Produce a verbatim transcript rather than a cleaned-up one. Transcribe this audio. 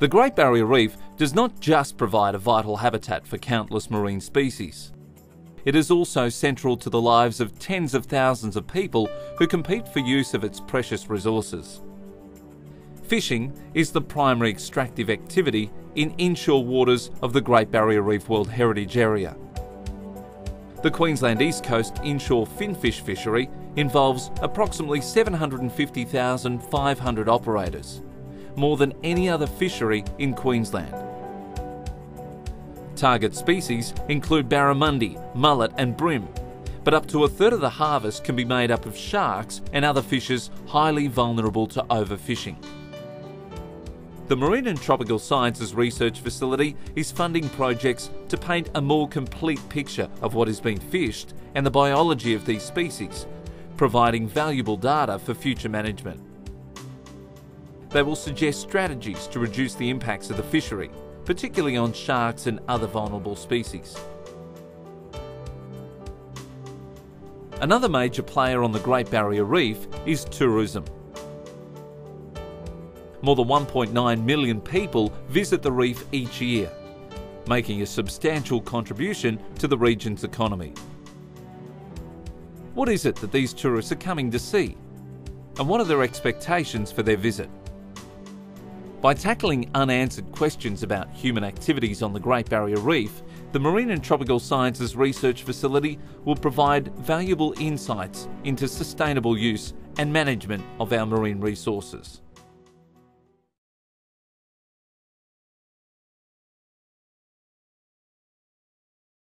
The Great Barrier Reef does not just provide a vital habitat for countless marine species. It is also central to the lives of tens of thousands of people who compete for use of its precious resources. Fishing is the primary extractive activity in inshore waters of the Great Barrier Reef World Heritage Area. The Queensland East Coast inshore finfish fishery involves approximately seven hundred fifty thousand five hundred operators, more than any other fishery in Queensland. Target species include barramundi, mullet and bream, but up to a third of the harvest can be made up of sharks and other fishes highly vulnerable to overfishing. The Marine and Tropical Sciences Research Facility is funding projects to paint a more complete picture of what is being fished and the biology of these species, providing valuable data for future management. They will suggest strategies to reduce the impacts of the fishery, particularly on sharks and other vulnerable species. Another major player on the Great Barrier Reef is tourism. More than one point nine million people visit the reef each year, making a substantial contribution to the region's economy. What is it that these tourists are coming to see? And what are their expectations for their visit? By tackling unanswered questions about human activities on the Great Barrier Reef, the Marine and Tropical Sciences Research Facility will provide valuable insights into sustainable use and management of our marine resources.